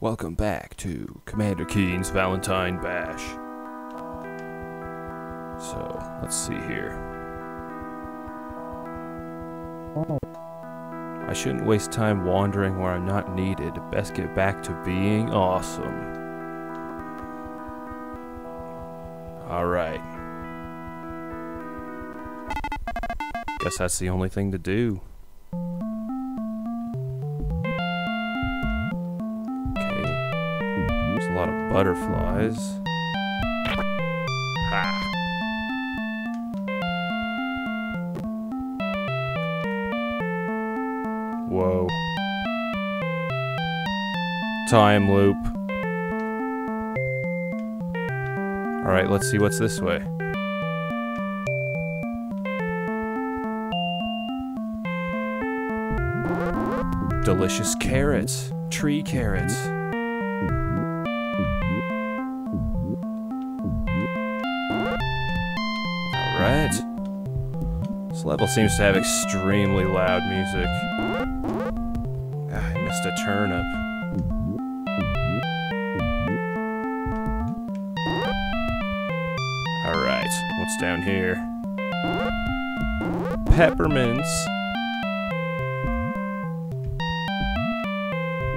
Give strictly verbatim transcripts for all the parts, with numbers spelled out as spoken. Welcome back to Commander Keen's Valentine's Bash. So, let's see here. Oh. I shouldn't waste time wandering where I'm not needed. Best get back to being awesome. Alright. Guess that's the only thing to do. A lot of butterflies. Ha! Whoa. Time loop. Alright, let's see what's this way. Delicious carrots. Tree carrots. Right. This level seems to have extremely loud music. Ah, I missed a turnip. Alright, what's down here? Peppermints!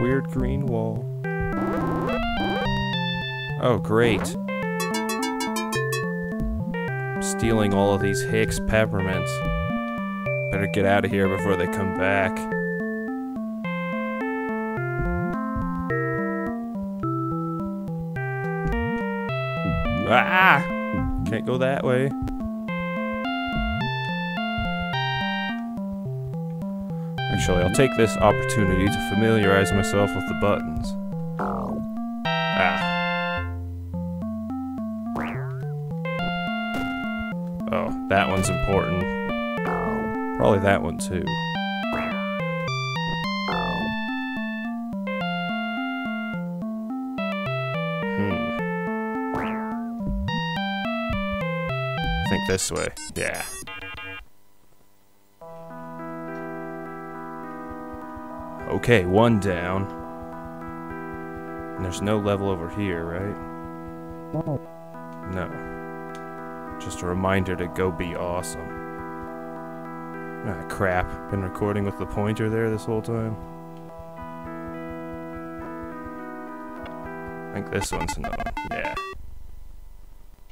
Weird green wall. Oh, great. Stealing all of these Hicks peppermints. Better get out of here before they come back. Ah! Can't go that way. Actually, I'll take this opportunity to familiarize myself with the buttons. Ah. Oh, that one's important. Probably that one, too. Hmm. I think this way. Yeah. Okay, one down. And there's no level over here, right? No. No. Just a reminder to go be awesome. Ah, crap. Been recording with the pointer there this whole time. I think this one's another. Yeah.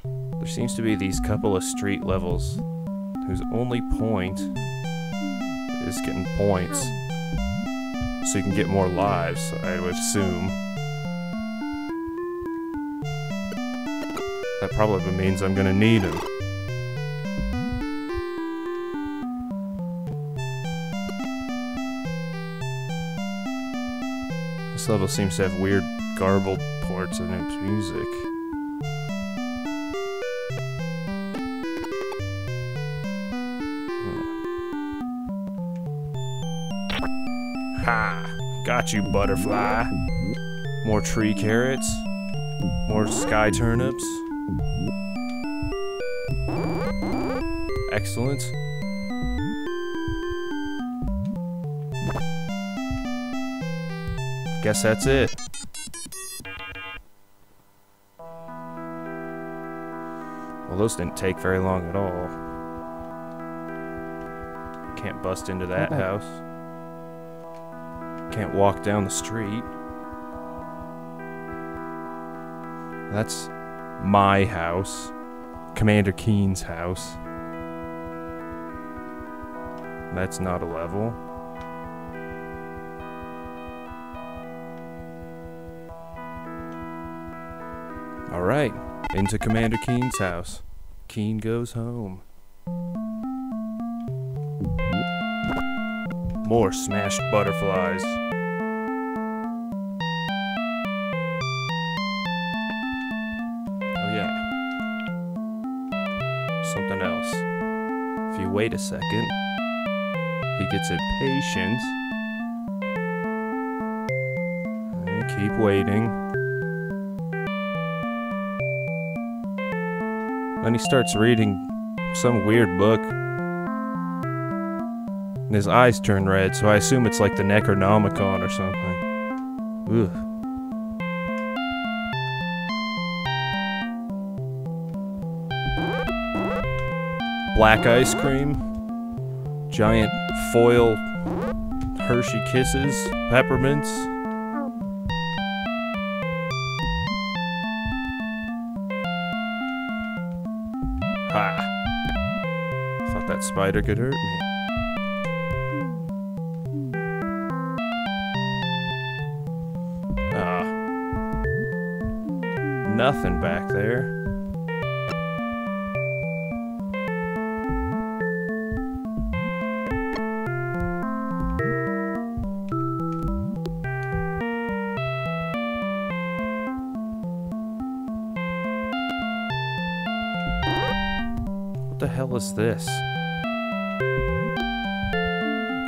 There seems to be these couple of street levels whose only point is getting points. So you can get more lives, I would assume. That probably means I'm gonna need him. This level seems to have weird, garbled parts in its music. Hmm. Ha! Got you, butterfly! More tree carrots. More sky turnips. Excellent. Guess that's it. Well, those didn't take very long at all. Can't bust into that house. Can't walk down the street. That's my house. Commander Keen's house. That's not a level. Alright, into Commander Keen's house. Keen goes home. More smashed butterflies. Oh yeah. Something else. If you wait a second... He gets impatient. And keep waiting. Then he starts reading some weird book. And his eyes turn red, so I assume it's like the Necronomicon or something. Ugh. black ice cream, giant foil Hershey Kisses, peppermints. Ha! Thought that spider could hurt me. Nothing back there. What the hell is this?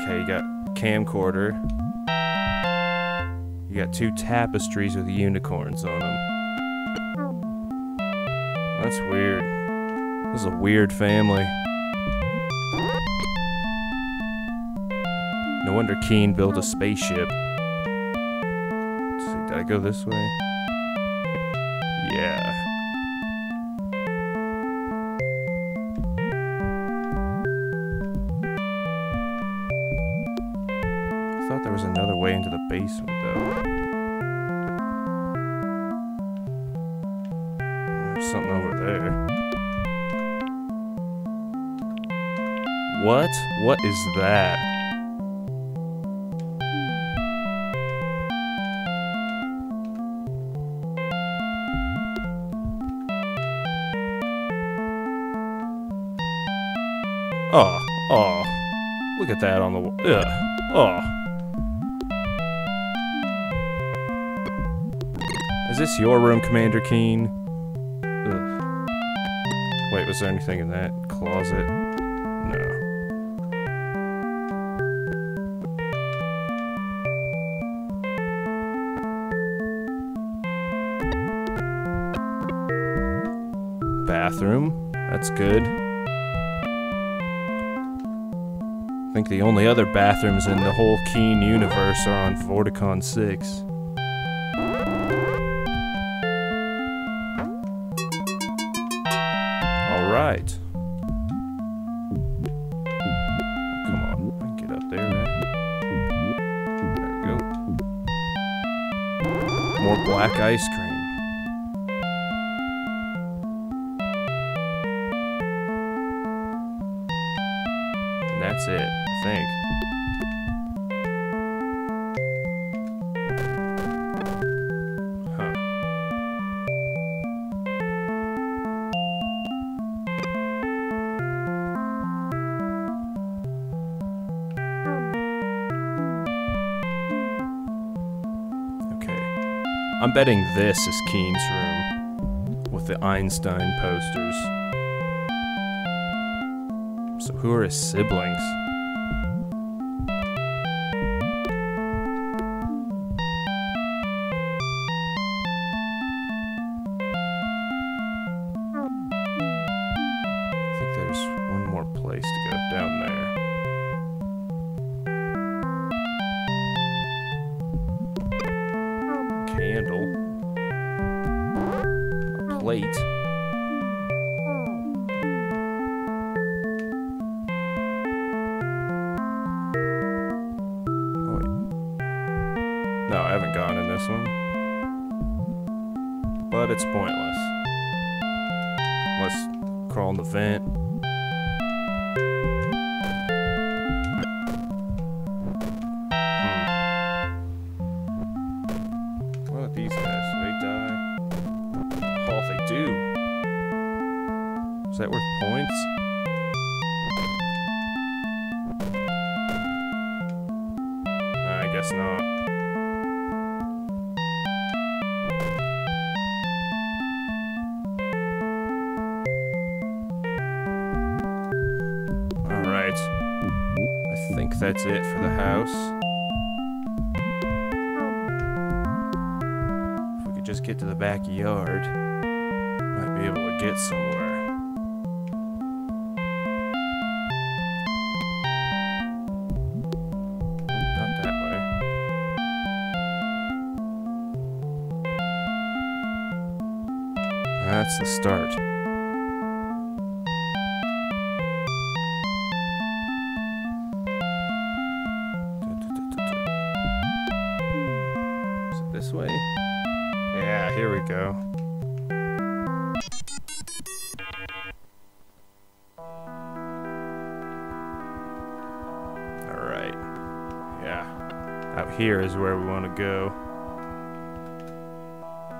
Okay, you got camcorder. You got two tapestries with unicorns on them. That's weird. This is a weird family. No wonder Keen built a spaceship. Let's see, did I go this way? Yeah. I thought there was another way into the basement, though. Something over there. What? What is that? Oh, oh. Look at that on the wall. Ugh. Oh. Is this your room, Commander Keen? Wait, was there anything in that closet? No. Bathroom. That's good. I think the only other bathrooms in the whole Keen universe are on Vorticon six. Right. Come on, I can get up there, right? There we go. More black ice cream. And that's it, I think. I'm betting this is Keen's room, with the Einstein posters. So who are his siblings? I think there's one more place to go down there. Handle. Plate. Oh, wait. No, I haven't gone in this one. But it's pointless. Let's crawl in the vent. Is that worth points? I guess not. Alright. I think that's it for the house. If we could just get to the backyard, might be able to get somewhere. That's the start. this way. Yeah, here we go. Alright. Yeah. Out here is where we want to go.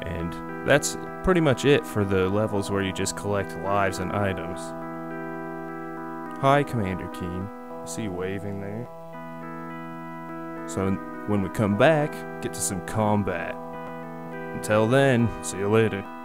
And that's pretty much it for the levels where you just collect lives and items. Hi, Commander Keen. I see you waving there. So when we come back, get to some combat. Until then, see you later.